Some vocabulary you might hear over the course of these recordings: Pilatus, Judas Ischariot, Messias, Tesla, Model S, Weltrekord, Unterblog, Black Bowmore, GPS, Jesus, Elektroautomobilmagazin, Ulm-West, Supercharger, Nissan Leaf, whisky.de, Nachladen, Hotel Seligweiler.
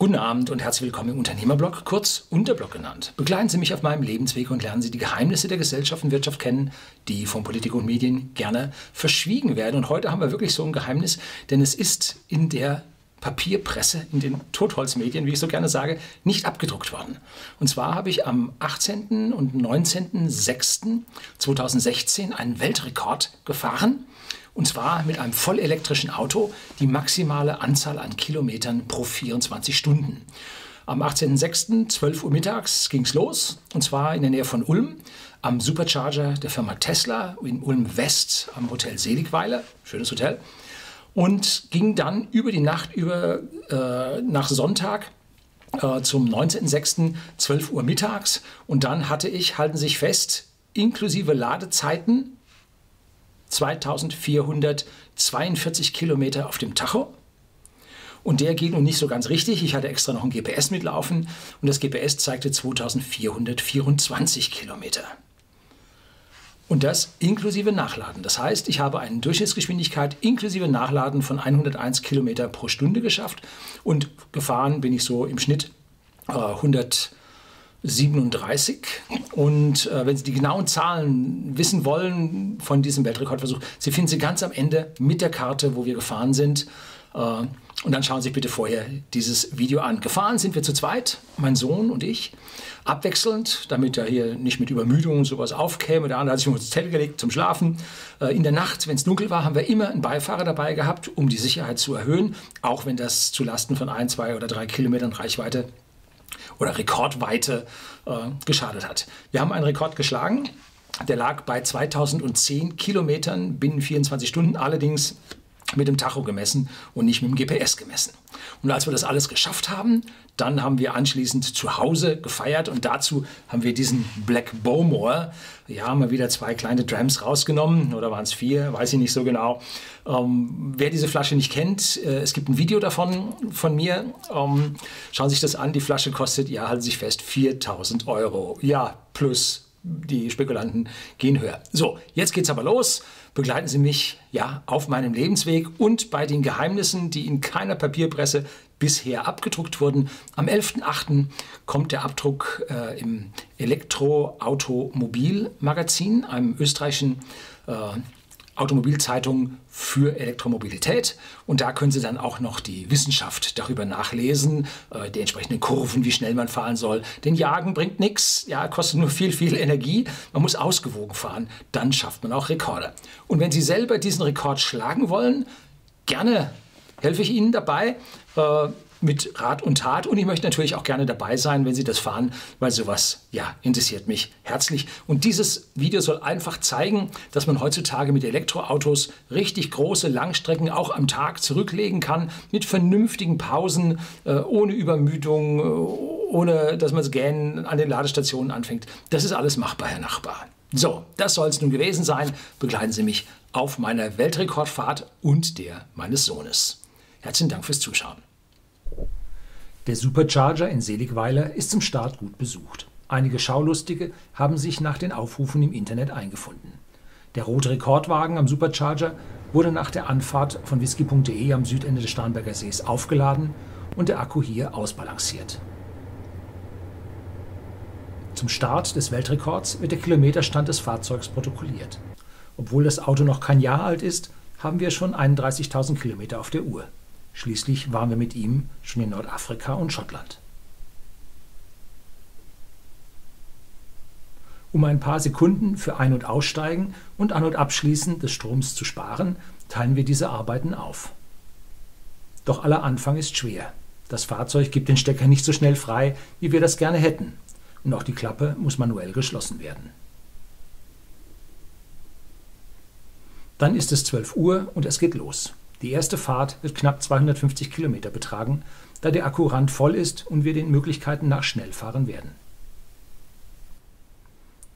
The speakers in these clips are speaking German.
Guten Abend und herzlich willkommen im Unternehmerblog, kurz Unterblog genannt. Begleiten Sie mich auf meinem Lebensweg und lernen Sie die Geheimnisse der Gesellschaft und Wirtschaft kennen, die von Politik und Medien gerne verschwiegen werden. Und heute haben wir wirklich so ein Geheimnis, denn es ist in der Papierpresse, in den Totholzmedien, wie ich so gerne sage, nicht abgedruckt worden. Und zwar habe ich am 18. und 19.06.2016 einen Weltrekord gefahren. Und zwar mit einem vollelektrischen Auto die maximale Anzahl an Kilometern pro 24 Stunden. Am 18.06. 12 Uhr mittags ging es los, und zwar in der Nähe von Ulm am Supercharger der Firma Tesla in Ulm-West am Hotel Seligweiler, schönes Hotel, und ging dann über die Nacht über nach Sonntag zum 19.06. 12 Uhr mittags, und dann hatte ich, halten Sie sich fest, inklusive Ladezeiten 2442 Kilometer auf dem Tacho, und der ging nun nicht so ganz richtig. Ich hatte extra noch ein GPS mitlaufen und das GPS zeigte 2424 Kilometer. Und das inklusive Nachladen. Das heißt, ich habe eine Durchschnittsgeschwindigkeit inklusive Nachladen von 101 Kilometer pro Stunde geschafft, und gefahren bin ich so im Schnitt 137. Und wenn Sie die genauen Zahlen wissen wollen von diesem Weltrekordversuch, Sie finden sie ganz am Ende mit der Karte, wo wir gefahren sind. Und dann schauen Sie sich bitte vorher dieses Video an. Gefahren sind wir zu zweit, mein Sohn und ich, abwechselnd, damit er hier nicht mit Übermüdung und sowas aufkäme. Der andere hat sich ins Zelt gelegt zum Schlafen. In der Nacht, wenn es dunkel war, haben wir immer einen Beifahrer dabei gehabt, um die Sicherheit zu erhöhen, auch wenn das zu Lasten von 1, 2 oder 3 Kilometern Reichweite oder Rekordweite geschadet hat. Wir haben einen Rekord geschlagen, der lag bei 2010 Kilometern binnen 24 Stunden, allerdings mit dem Tacho gemessen und nicht mit dem GPS gemessen. Und als wir das alles geschafft haben, dann haben wir anschließend zu Hause gefeiert, und dazu haben wir diesen Black Bowmore, ja, haben wir wieder 2 kleine Drams rausgenommen, oder waren es 4, weiß ich nicht so genau. Wer diese Flasche nicht kennt, es gibt ein Video davon von mir, schauen Sie sich das an. Die Flasche kostet, ja, halten Sie sich fest, 4.000 Euro, ja, plus die Spekulanten gehen höher. So, jetzt geht's aber los. Begleiten Sie mich ja auf meinem Lebensweg und bei den Geheimnissen, die in keiner Papierpresse bisher abgedruckt wurden. Am 11.08. kommt der Abdruck im Elektroautomobilmagazin, einem österreichischen Automobilzeitung für Elektromobilität, und da können Sie dann auch noch die Wissenschaft darüber nachlesen, die entsprechenden Kurven, wie schnell man fahren soll. Denn Jagen bringt nichts, ja, kostet nur viel, viel Energie. Man muss ausgewogen fahren, dann schafft man auch Rekorde. Und wenn Sie selber diesen Rekord schlagen wollen, gerne helfe ich Ihnen dabei mit Rat und Tat, und ich möchte natürlich auch gerne dabei sein, wenn Sie das fahren, weil sowas, ja, interessiert mich herzlich. Und dieses Video soll einfach zeigen, dass man heutzutage mit Elektroautos richtig große Langstrecken auch am Tag zurücklegen kann, mit vernünftigen Pausen, ohne Übermüdung, ohne dass man das Gähnen an den Ladestationen anfängt. Das ist alles machbar, Herr Nachbar. So, das soll es nun gewesen sein. Begleiten Sie mich auf meiner Weltrekordfahrt und der meines Sohnes. Herzlichen Dank fürs Zuschauen. Der Supercharger in Seligweiler ist zum Start gut besucht. Einige Schaulustige haben sich nach den Aufrufen im Internet eingefunden. Der rote Rekordwagen am Supercharger wurde nach der Anfahrt von whisky.de am Südende des Starnberger Sees aufgeladen und der Akku hier ausbalanciert. Zum Start des Weltrekords wird der Kilometerstand des Fahrzeugs protokolliert. Obwohl das Auto noch kein Jahr alt ist, haben wir schon 31.000 Kilometer auf der Uhr. Schließlich waren wir mit ihm schon in Nordafrika und Schottland. Um ein paar Sekunden für Ein- und Aussteigen und An- und Abschließen des Stroms zu sparen, teilen wir diese Arbeiten auf. Doch aller Anfang ist schwer. Das Fahrzeug gibt den Stecker nicht so schnell frei, wie wir das gerne hätten. Und auch die Klappe muss manuell geschlossen werden. Dann ist es 12 Uhr und es geht los. Die erste Fahrt wird knapp 250 Kilometer betragen, da der Akku randvoll ist und wir den Möglichkeiten nach schnell fahren werden.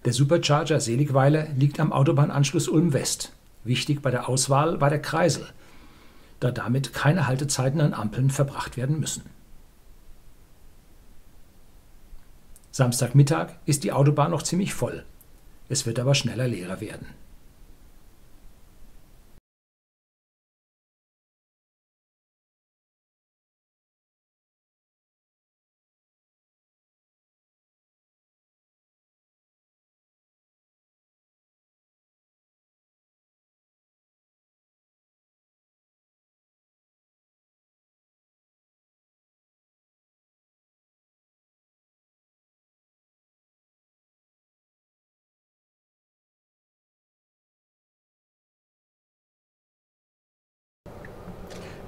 Der Supercharger Seligweiler liegt am Autobahnanschluss Ulm-West. Wichtig bei der Auswahl war der Kreisel, da damit keine Haltezeiten an Ampeln verbracht werden müssen. Samstagmittag ist die Autobahn noch ziemlich voll. Es wird aber schneller leerer werden.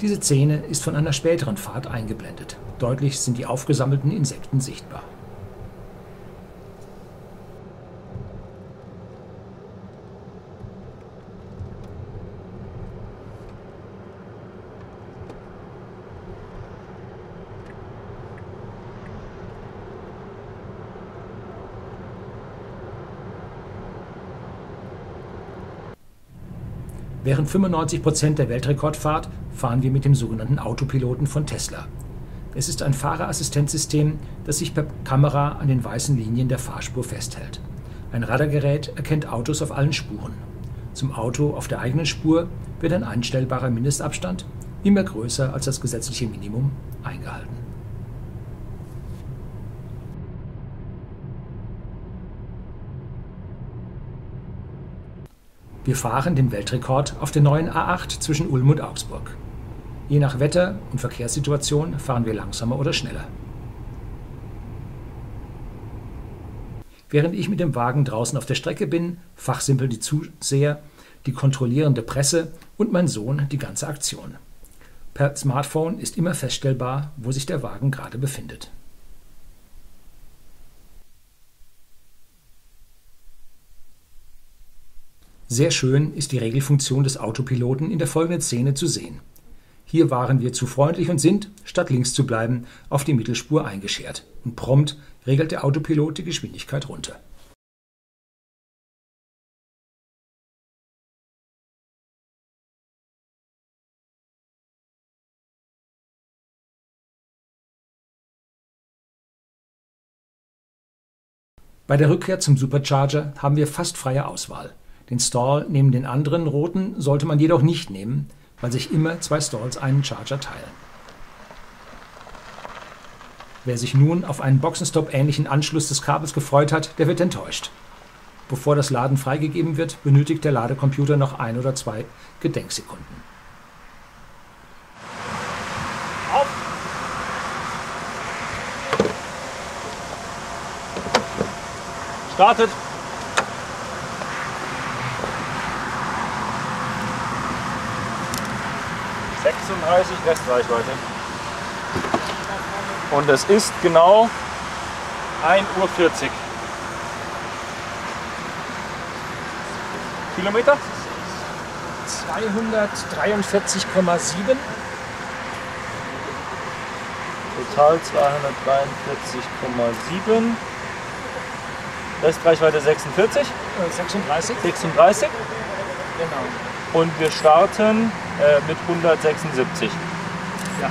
Diese Szene ist von einer späteren Fahrt eingeblendet. Deutlich sind die aufgesammelten Insekten sichtbar. Während 95% der Weltrekordfahrt fahren wir mit dem sogenannten Autopiloten von Tesla. Es ist ein Fahrerassistenzsystem, das sich per Kamera an den weißen Linien der Fahrspur festhält. Ein Radargerät erkennt Autos auf allen Spuren. Zum Auto auf der eigenen Spur wird ein einstellbarer Mindestabstand, immer größer als das gesetzliche Minimum, eingehalten. Wir fahren den Weltrekord auf der neuen A8 zwischen Ulm und Augsburg. Je nach Wetter und Verkehrssituation fahren wir langsamer oder schneller. Während ich mit dem Wagen draußen auf der Strecke bin, fachsimpeln die Zuseher, die kontrollierende Presse und mein Sohn die ganze Aktion. Per Smartphone ist immer feststellbar, wo sich der Wagen gerade befindet. Sehr schön ist die Regelfunktion des Autopiloten in der folgenden Szene zu sehen. Hier waren wir zu freundlich und sind, statt links zu bleiben, auf die Mittelspur eingeschert. Und prompt regelt der Autopilot die Geschwindigkeit runter. Bei der Rückkehr zum Supercharger haben wir fast freie Auswahl. Den Stall neben den anderen roten sollte man jedoch nicht nehmen, weil sich immer zwei Stalls einen Charger teilen. Wer sich nun auf einen Boxenstopp-ähnlichen Anschluss des Kabels gefreut hat, der wird enttäuscht. Bevor das Laden freigegeben wird, benötigt der Ladecomputer noch 1 oder 2 Gedenksekunden. Auf! Startet! Restreichweite. Und es ist genau 1:40 Uhr. Kilometer? 243,7. Total 243,7. Restreichweite 46. 36. 36. Genau. Und wir starten mit 176. Ja.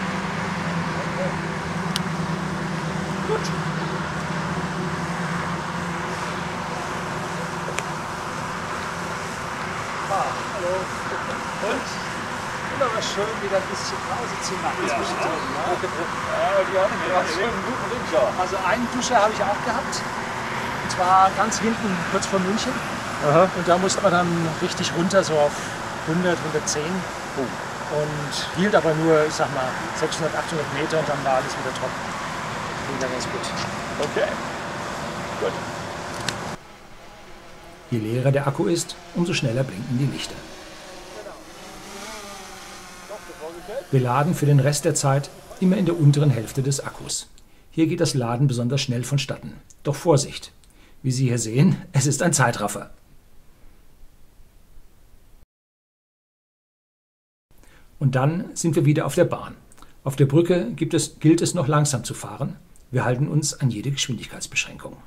Gut. Ah, hallo. Und? Immer mal schön wieder ein bisschen Pause zu machen. Ja, zwischen drin, ne? Ja, die hatten gerade schon einen guten Duscher. Also einen Duscher habe ich auch gehabt. Und zwar ganz hinten, kurz vor München. Aha. Und da musste man dann richtig runter, so auf 100, 110. Und hielt aber nur, ich sag mal, 600, 800 Meter und dann war alles wieder trocken. Ging dann ganz gut. Okay, gut. Je leerer der Akku ist, umso schneller blinken die Lichter. Wir laden für den Rest der Zeit immer in der unteren Hälfte des Akkus. Hier geht das Laden besonders schnell vonstatten. Doch Vorsicht! Wie Sie hier sehen, es ist ein Zeitraffer. Und dann sind wir wieder auf der Bahn. Auf der Brücke gilt es noch langsam zu fahren. Wir halten uns an jede Geschwindigkeitsbeschränkung.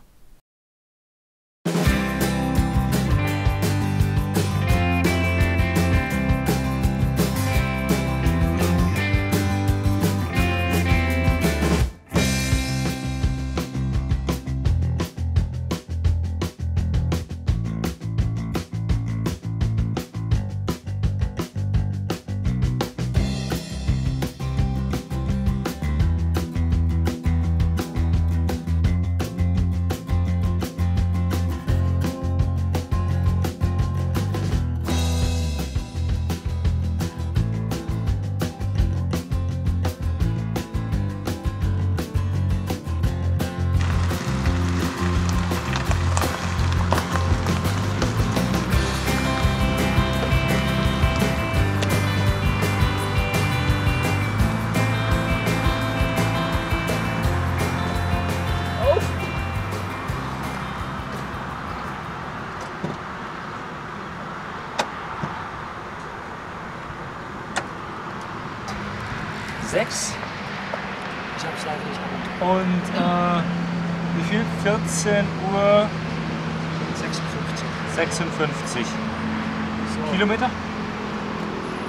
6. Ich habe es leider nicht gut. Und wie viel? 14 Uhr 56. So. Kilometer?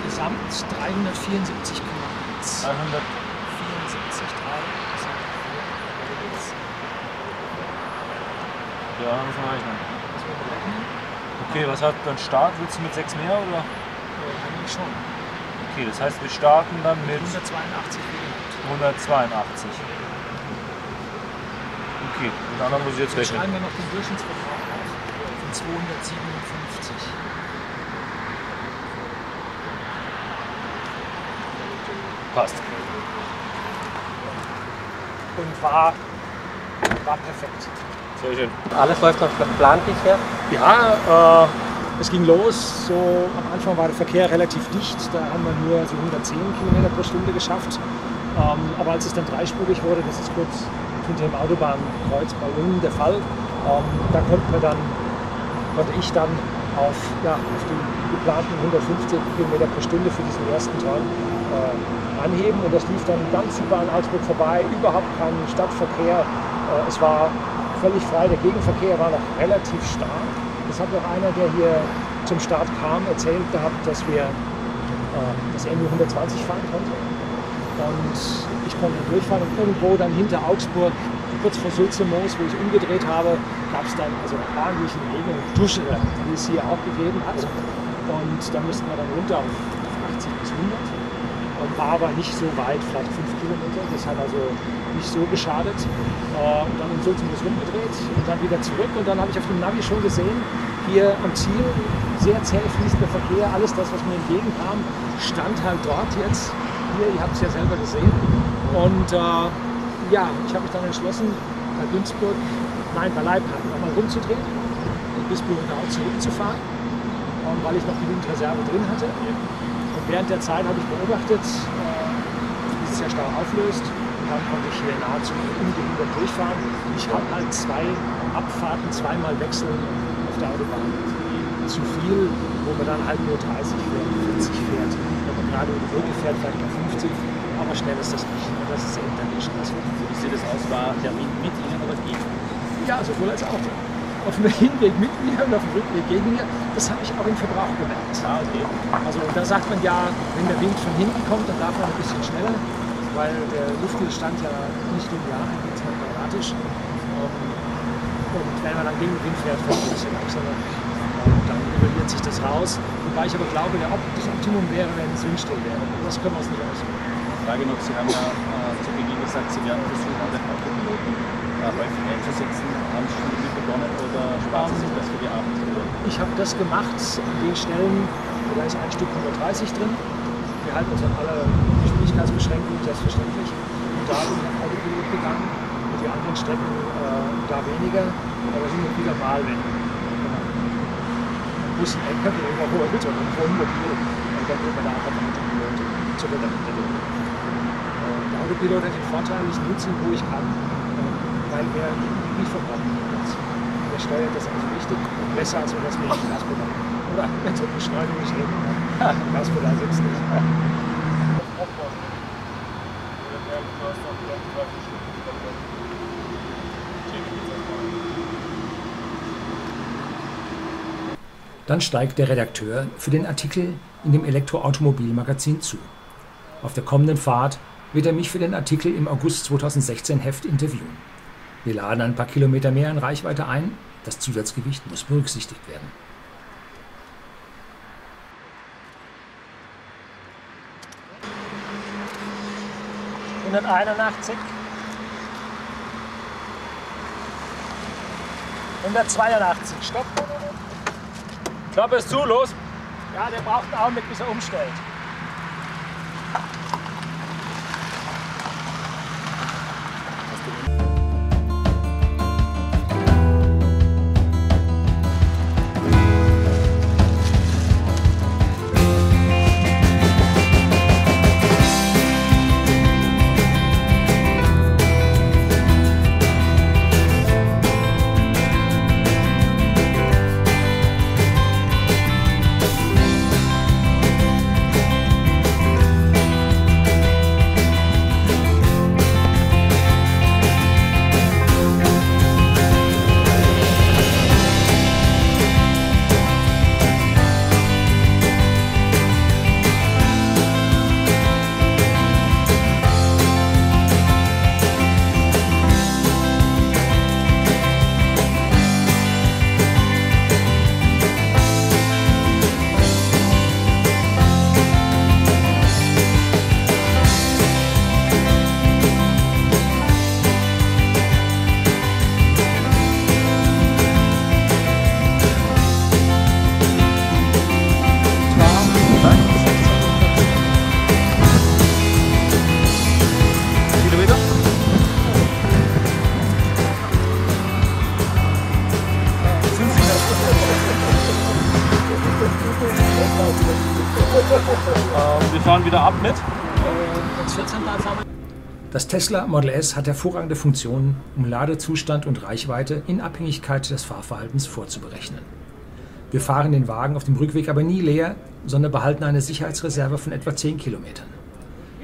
Gesamt 374 Kilometer. 374,3. Ja, müssen wir rechnen. Okay, was hat dann Start? Willst du mit 6 mehr oder? Ja, eigentlich schon. Okay, das heißt, wir starten dann mit 182 Kilometer. 182. Okay, mit anderen muss ich jetzt rechnen. Schreiben wir noch den Durchschnittsverbrauch auf von 257. Passt. Und war perfekt. Sehr schön. Alles läuft nach Plan bisher? Ja, es ging los, so am Anfang war der Verkehr relativ dicht, da haben wir nur so 110 Kilometer pro Stunde geschafft. Aber als es dann dreispurig wurde, das ist kurz hinter dem Autobahnkreuz bei Ulm der Fall, da konnte ich dann auf, ja, auf die geplanten 150 Kilometer pro Stunde für diesen ersten Teil anheben. Und das lief dann ganz super an Augsburg vorbei, überhaupt keinen Stadtverkehr. Es war völlig frei, der Gegenverkehr war noch relativ stark. Es hat auch einer, der hier zum Start kam, erzählt gehabt, dass wir das nur 120 fahren konnten. Und ich konnte durchfahren und irgendwo dann hinter Augsburg, kurz vor Sülzemoos, wo ich umgedreht habe, gab es dann also einen ordentlichen Regen und Dusche, die es hier auch gegeben hat. Und da mussten wir dann runter auf 80 bis 100. Und war aber nicht so weit, vielleicht 5 Kilometer, das hat also nicht so geschadet. Und dann im Sülzemoos rumgedreht und dann wieder zurück. Und dann habe ich auf dem Navi schon gesehen, hier am Ziel, sehr zäh fließt der Verkehr, alles das, was mir entgegenkam, stand halt dort jetzt. Hier, ihr habt es ja selber gesehen. Und ja, ich habe mich dann entschlossen, bei Günzburg, nein, bei Leipheim nochmal rumzudrehen und bis Blumenau zurückzufahren, weil ich noch genügend Reserve drin hatte. Während der Zeit habe ich beobachtet, wie sich der Stau auflöst. Dann konnte ich hier nahezu ungehindert durchfahren. Ich habe halt 2 Abfahrten, 2-mal Wechsel auf der Autobahn. Zu viel, wo man dann halt nur 30 fährt, 40 fährt. Wenn man gerade über die Brücke fährt, vielleicht nur 50. Aber schnell ist das nicht. Und das ist eben dann nicht schnell. Wie sieht das aus? War der Wind mit Ihnen oder gegen? Ja, sowohl als auch. Auf dem Hinweg mit mir und auf dem Rückweg gegen mir, das habe ich auch im Verbrauch gemerkt. Ah, okay. Also da sagt man ja, wenn der Wind von hinten kommt, dann darf man ein bisschen schneller, weil der Luftwiderstand ja nicht linear, jetzt mal dramatisch. Und wenn man dann gegen den Wind fährt, fällt man ein bisschen langsamer. Dann nivelliert sich das raus. Wobei ich aber glaube, das Optimum wäre, wenn es windstill wäre. Das können wir uns nicht aussuchen. Frage noch, Sie haben ja zu Beginn gesagt, Sie werden versuchen, an den Autopiloten häufig einzusetzen, haben Sie schon damit begonnen oder sparen Sie sich das für die Abendruhe? Ich habe das gemacht an den Stellen, da ist ein Stück 130 drin. Wir halten uns an alle Geschwindigkeitsbeschränkungen, selbstverständlich. Und da bin ich auf Autopilot gegangen und die anderen Strecken da weniger, aber da sind wir wieder mal weg. Genau. Ein Bus, ein LKW über hoher Hütte und vor 100 Kilometer. Und dann wird man da einfach mit dem Pilot zu der Unterlösung. Der Autopilot hat den Vorteil, ich nutze ihn, wo ich kann. Weil er nicht verbraucht wird. Er steuert das also richtig und besser, als wenn das mit dem Gaspedal. Oder wenn es mit dem Beschleunigung nicht reden kann. Gaspedal sitzt nicht. Dann steigt der Redakteur für den Artikel in dem Elektroautomobilmagazin zu. Auf der kommenden Fahrt wird er mich für den Artikel im August 2016 Heft interviewen. Wir laden ein paar Kilometer mehr in Reichweite ein. Das Zusatzgewicht muss berücksichtigt werden. ...181... ...182, stopp! Klappe ist zu, los! Ja, der braucht einen Augenblick, bis er umstellt. wieder ab mit. Das Tesla Model S hat hervorragende Funktionen, um Ladezustand und Reichweite in Abhängigkeit des Fahrverhaltens vorzuberechnen. Wir fahren den Wagen auf dem Rückweg aber nie leer, sondern behalten eine Sicherheitsreserve von etwa 10 Kilometern.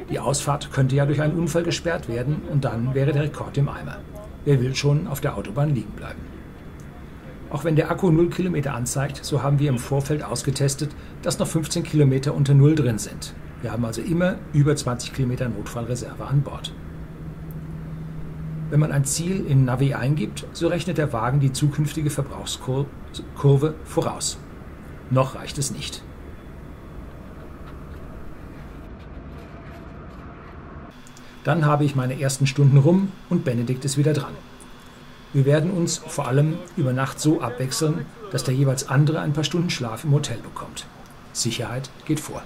Die Ausfahrt könnte ja durch einen Unfall gesperrt werden und dann wäre der Rekord im Eimer. Wer will schon auf der Autobahn liegen bleiben? Auch wenn der Akku 0 Kilometer anzeigt, so haben wir im Vorfeld ausgetestet, dass noch 15 Kilometer unter Null drin sind. Wir haben also immer über 20 Kilometer Notfallreserve an Bord. Wenn man ein Ziel in Navi eingibt, so rechnet der Wagen die zukünftige Verbrauchskurve voraus. Noch reicht es nicht. Dann habe ich meine ersten Stunden rum und Benedikt ist wieder dran. Wir werden uns vor allem über Nacht so abwechseln, dass der jeweils andere ein paar Stunden Schlaf im Hotel bekommt. Sicherheit geht vor.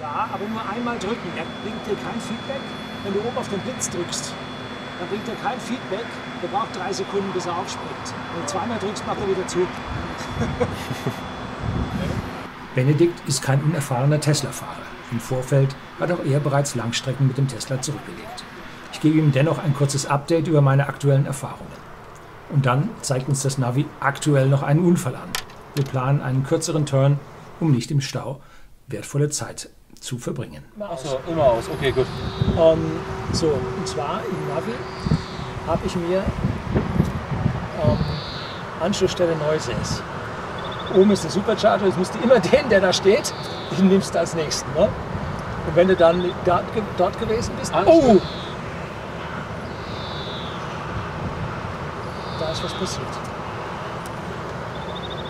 Ja, aber nur einmal drücken, er bringt dir kein Feedback. Wenn du oben auf den Blitz drückst, dann bringt er kein Feedback. Der braucht 3 Sekunden, bis er aufspringt. Wenn du zweimal drückst, macht er wieder zu. Benedikt ist kein unerfahrener Tesla-Fahrer. Im Vorfeld hat auch er bereits Langstrecken mit dem Tesla zurückgelegt. Ich gebe ihm dennoch ein kurzes Update über meine aktuellen Erfahrungen. Und dann zeigt uns das Navi aktuell noch einen Unfall an. Wir planen einen kürzeren Turn, um nicht im Stau wertvolle Zeit zu verbringen. Achso, immer aus, okay, gut. Und zwar im Navi habe ich mir Anschlussstelle Neues S. Oben ist ein Supercharger, jetzt musst du immer den, der da steht, den nimmst du als nächsten. Ne? Und wenn du dann dort gewesen bist, oh! Da ist was passiert.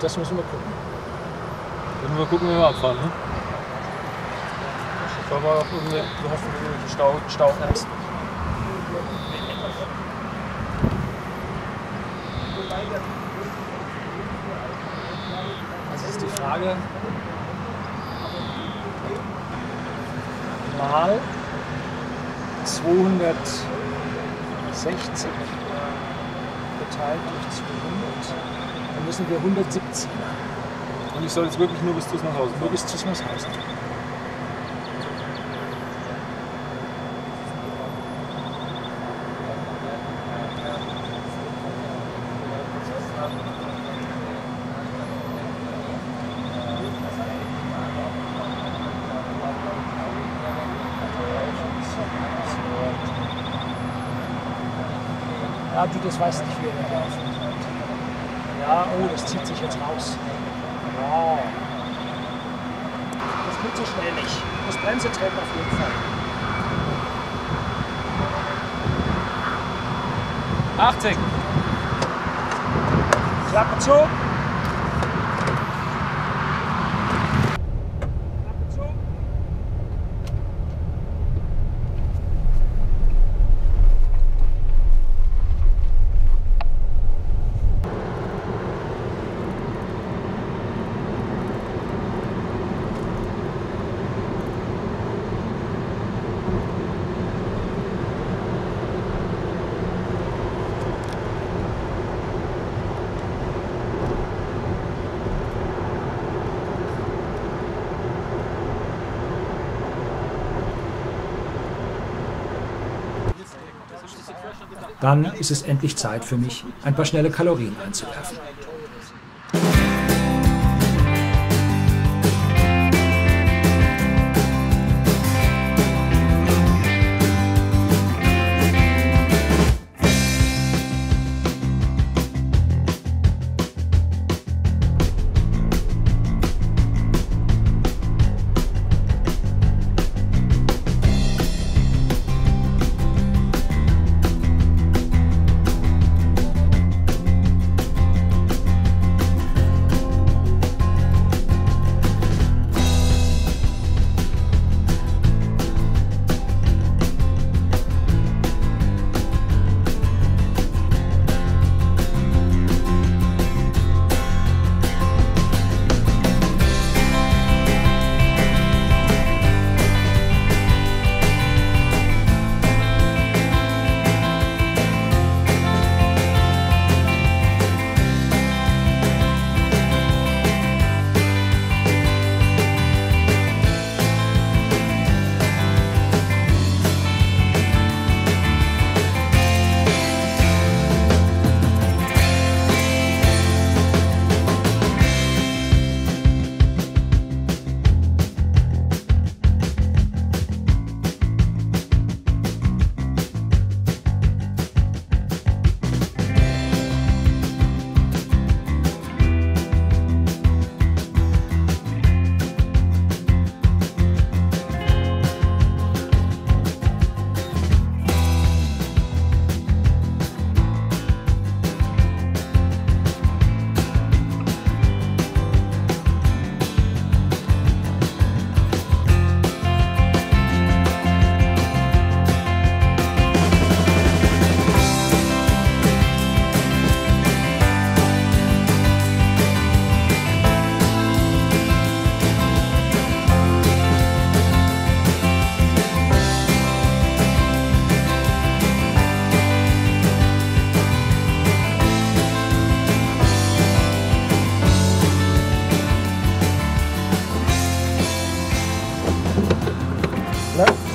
Das müssen wir gucken. Dann müssen wir gucken, wie wir abfahren. Ne? Wollen wir auf irgendwelche Stau erst. Das ist die Frage. Mal 260 geteilt durch 200. Dann müssen wir 117. Und ich soll jetzt wirklich nur bis zu Nachhausen? Nur bis zu Nachhausen. Ja, du, das weißt nicht, wie er da laufen wird. Ja, oh, das zieht sich jetzt raus. Wow. Das geht so schnell nicht. Das Bremse trägt auf jeden Fall. Achtung! Klappe zu! Klappe zu! Dann ist es endlich Zeit für mich, ein paar schnelle Kalorien einzuwerfen.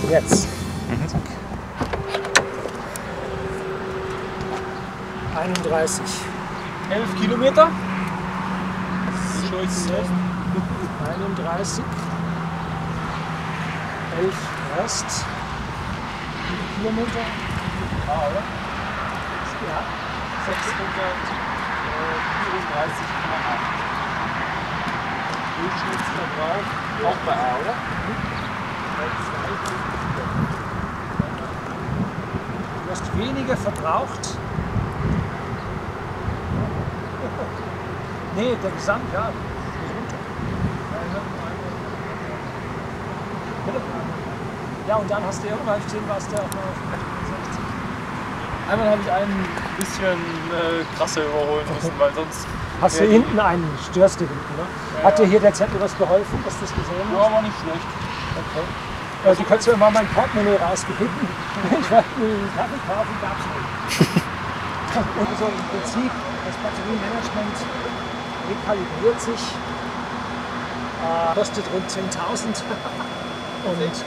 Jetzt. Zack. 31. 11 Kilometer. Schulz. 31. 11 erst. Kilometer. Ja, oder? Ja. 634,8. Durchschnittsverbrauch auch bei A, oder? Du hast weniger verbraucht. Nee, der Gesamt, ja. Ja, und dann hast du ja irgendwann stehen, warst du auch mal auf 65. Einmal habe ich einen bisschen krasser überholen müssen, weil sonst... Hast du hinten einen, störst du hinten, ne? Ja. Hat dir hier der Zettel was geholfen, dass du das gesehen hast? Ja, war nicht schlecht. Okay. Also, du kannst ja mal mein Portemonnaie rausgeblicken. Ich weiß nicht, Kaffee gab es nicht. Und so im Prinzip, das Batteriemanagement rekalibriert sich, kostet rund 10.000 und das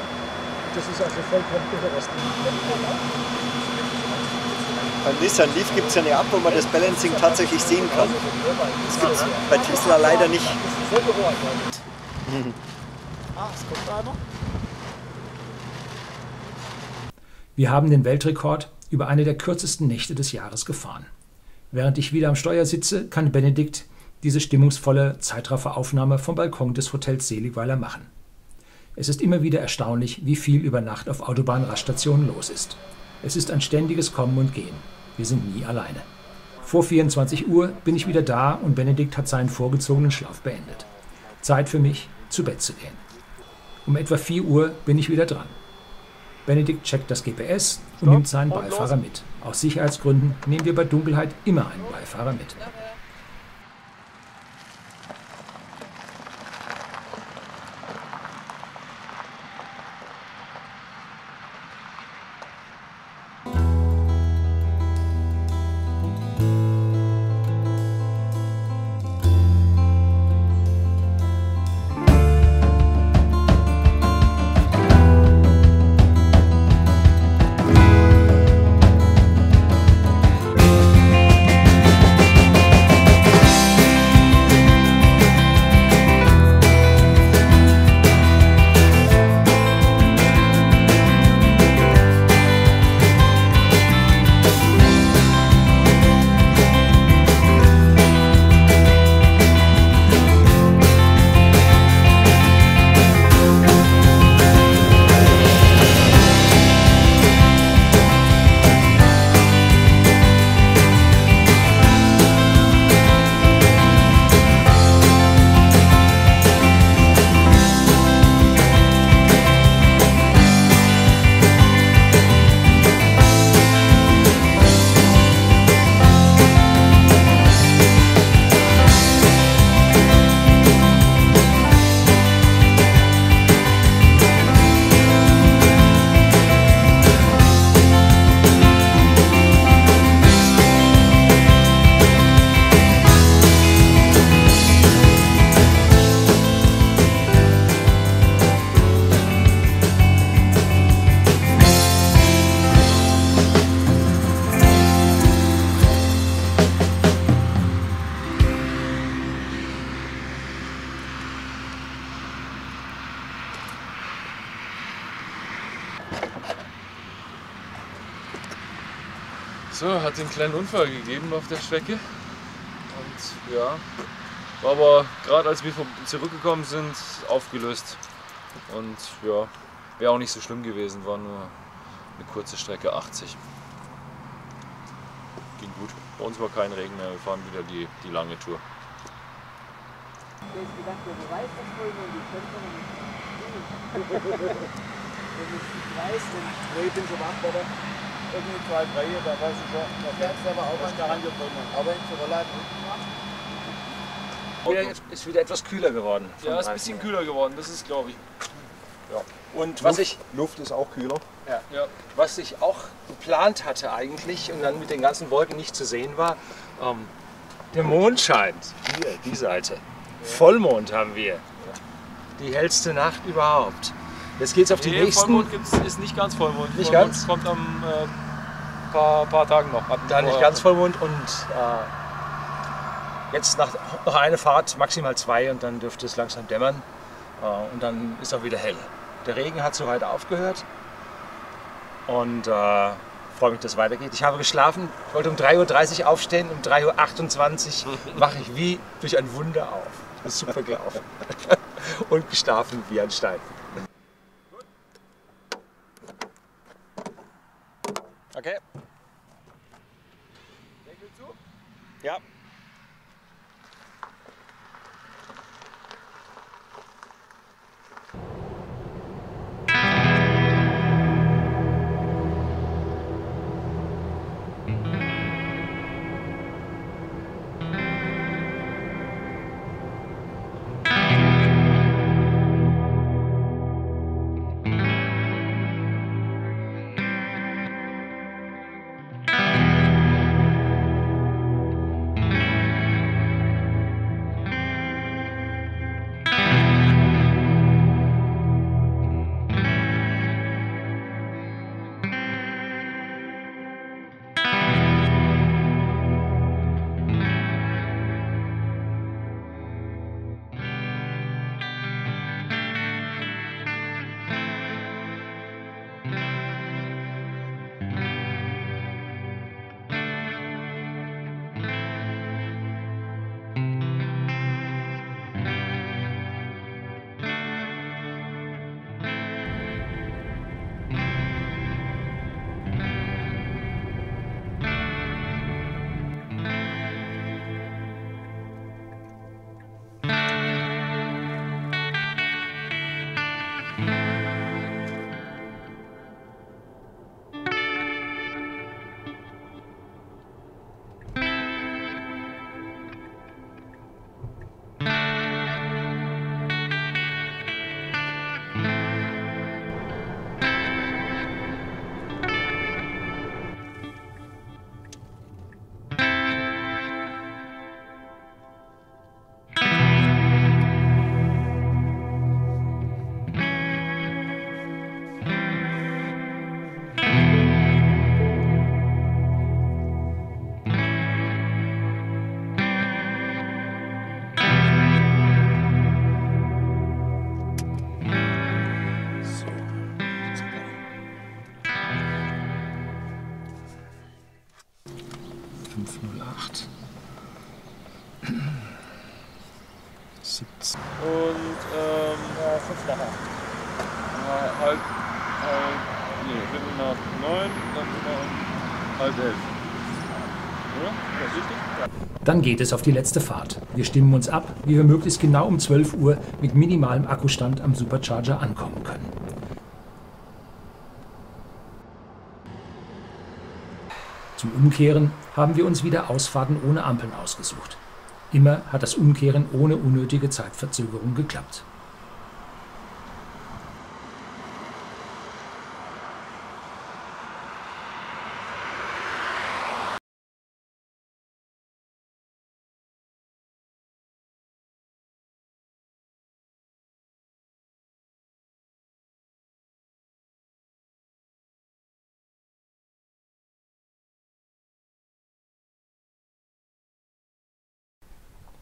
ist also vollkommen überraschtend. Beim Nissan Leaf gibt es ja eine App, wo man das Balancing tatsächlich sehen kann. Das gibt es bei Tesla leider nicht. Wir haben den Weltrekord über eine der kürzesten Nächte des Jahres gefahren. Während ich wieder am Steuer sitze, kann Benedikt diese stimmungsvolle Zeitrafferaufnahme vom Balkon des Hotels Seligweiler machen. Es ist immer wieder erstaunlich, wie viel über Nacht auf Autobahnraststationen los ist. Es ist ein ständiges Kommen und Gehen. Wir sind nie alleine. Vor 24 Uhr bin ich wieder da und Benedikt hat seinen vorgezogenen Schlaf beendet. Zeit für mich, zu Bett zu gehen. Um etwa 4 Uhr bin ich wieder dran. Benedikt checkt das GPS und nimmt seinen Beifahrer mit. Aus Sicherheitsgründen nehmen wir bei Dunkelheit immer einen Beifahrer mit. So, hat einen kleinen Unfall gegeben auf der Strecke und ja, war aber gerade als wir zurückgekommen sind, aufgelöst und ja, wäre auch nicht so schlimm gewesen, war nur eine kurze Strecke, 80. Ging gut, bei uns war kein Regen mehr, wir fahren wieder die lange Tour. Irgendwie 2, 3, da weiß ich schon. Da fährt es aber auch an der Hand gekommen. Aber in Tirol ist wieder etwas kühler geworden. Ja, ist ein bisschen kühler geworden, das ist, glaube ich. Ja. Und Luft ist auch kühler. Ja. Ja. Was ich auch geplant hatte eigentlich und dann mit den ganzen Wolken nicht zu sehen war, der Mond scheint. Hier, die Seite. Ja. Vollmond haben wir. Ja. Die hellste Nacht überhaupt. Jetzt geht's auf die nächsten. Vollmond ist nicht ganz Vollmond. Nicht Vollmond ganz? Kommt am paar Tagen noch. Da nicht ganz Vollmond und jetzt noch eine Fahrt, maximal zwei, und dann dürfte es langsam dämmern und dann ist auch wieder hell. Der Regen hat soweit aufgehört und freue mich, dass es weitergeht. Ich habe geschlafen, wollte um 3:30 Uhr aufstehen, um 3:28 Uhr wache ich wie durch ein Wunder auf. Das ist super gelaufen und geschlafen wie ein Stein. Okay. Deckel zu? Ja. Dann geht es auf die letzte Fahrt. Wir stimmen uns ab, wie wir möglichst genau um 12 Uhr mit minimalem Akkustand am Supercharger ankommen können. Zum Umkehren haben wir uns wieder Ausfahrten ohne Ampeln ausgesucht. Immer hat das Umkehren ohne unnötige Zeitverzögerung geklappt.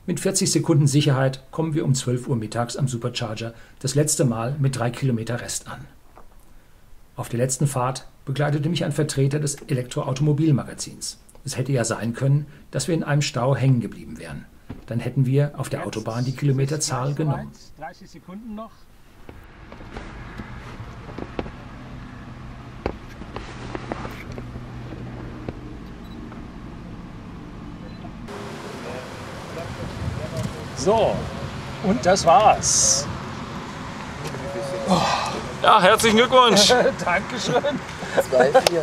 Mit 40 Sekunden Sicherheit kommen wir um 12 Uhr mittags am Supercharger das letzte Mal mit 3 Kilometer Rest an. Auf der letzten Fahrt begleitete mich ein Vertreter des Elektroautomobilmagazins. Es hätte ja sein können, dass wir in einem Stau hängen geblieben wären. Dann hätten wir auf der Autobahn die Kilometerzahl genommen. 30 Sekunden noch. So, und das war's. Oh. Ja, herzlichen Glückwunsch. Dankeschön. 2-4.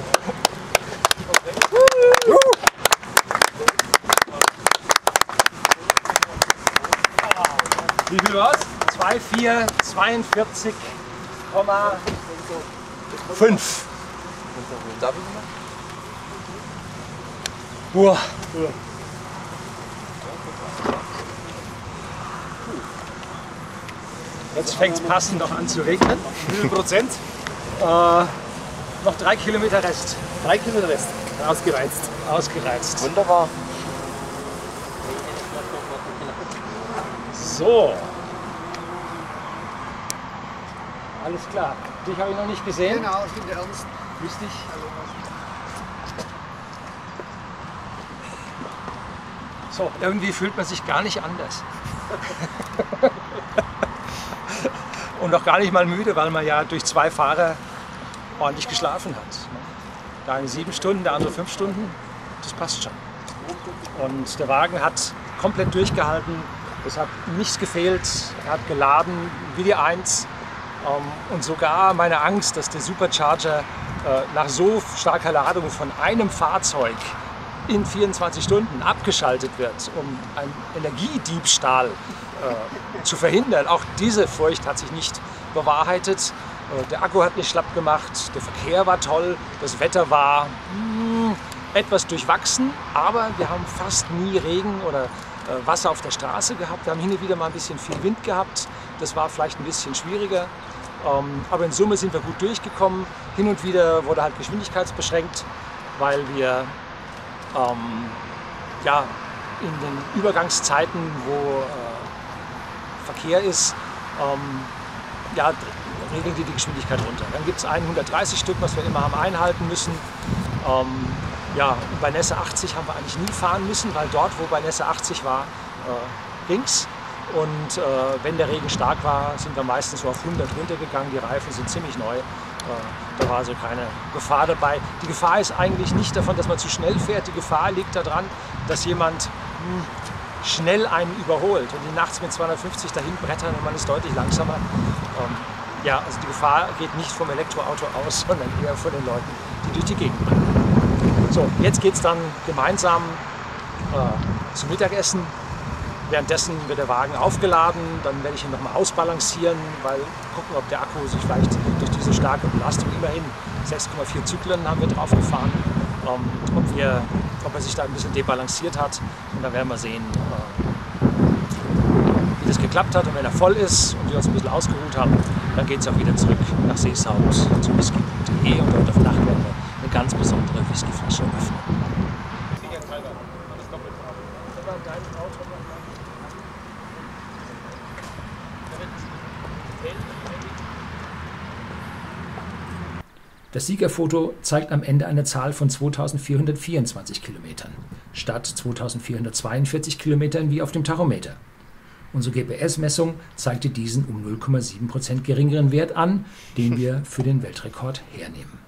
Wie viel war's? 2-4, 42,5. Uah. Jetzt fängt es passend noch an zu regnen. 0%. Noch 3 Kilometer Rest. 3 Kilometer Rest. Ausgereizt. Ausgereizt. Wunderbar. So. Alles klar. Dich habe ich noch nicht gesehen. Genau, stimmt, Ernst. Grüß dich. Hallo. So, irgendwie fühlt man sich gar nicht anders. Und auch gar nicht mal müde, weil man ja durch 2 Fahrer ordentlich geschlafen hat. Der eine 7 Stunden, der andere 5 Stunden. Das passt schon. Und der Wagen hat komplett durchgehalten. Es hat nichts gefehlt. Er hat geladen wie die 1. Und sogar meine Angst, dass der Supercharger nach so starker Ladung von einem Fahrzeug in 24 Stunden abgeschaltet wird, um einen Energiediebstahl zu verhindern. Auch diese Furcht hat sich nicht bewahrheitet. Der Akku hat nicht schlapp gemacht, der Verkehr war toll, das Wetter war etwas durchwachsen, aber wir haben fast nie Regen oder Wasser auf der Straße gehabt. Wir haben hin und wieder mal ein bisschen viel Wind gehabt, das war vielleicht ein bisschen schwieriger, aber in Summe sind wir gut durchgekommen. Hin und wieder wurde halt geschwindigkeitsbeschränkt, weil wir ja, in den Übergangszeiten, wo Verkehr ist, ja, regeln die Geschwindigkeit runter. Dann gibt es 130 Stück, was wir immer haben einhalten müssen. Ja, bei Nässe 80 haben wir eigentlich nie fahren müssen, weil dort, wo bei Nässe 80 war, ging's. Und wenn der Regen stark war, sind wir meistens so auf 100 runtergegangen. Die Reifen sind ziemlich neu. Da war also keine Gefahr dabei. Die Gefahr ist eigentlich nicht davon, dass man zu schnell fährt. Die Gefahr liegt daran, dass jemand schnell einen überholt und ihn nachts mit 250 dahin brettern und man ist deutlich langsamer. Ja, also die Gefahr geht nicht vom Elektroauto aus, sondern eher von den Leuten, die durch die Gegend brennen. So, jetzt geht es dann gemeinsam zum Mittagessen. Währenddessen wird der Wagen aufgeladen, dann werde ich ihn nochmal ausbalancieren, weil gucken, ob der Akku sich vielleicht durch diese starke Belastung, immerhin 6,4 Zyklen haben wir drauf gefahren, ob er sich da ein bisschen debalanciert hat. Und dann werden wir sehen, wie das geklappt hat. Und wenn er voll ist und wir uns ein bisschen ausgeruht haben, dann geht es auch wieder zurück nach Seeshaus zu whisky.de und dort auf Nacht werden wir eine ganz besondere Whiskyflasche öffnen. Das Siegerfoto zeigt am Ende eine Zahl von 2424 Kilometern statt 2442 Kilometern wie auf dem Tachometer. Unsere GPS-Messung zeigte diesen um 0,7% geringeren Wert an, den wir für den Weltrekord hernehmen.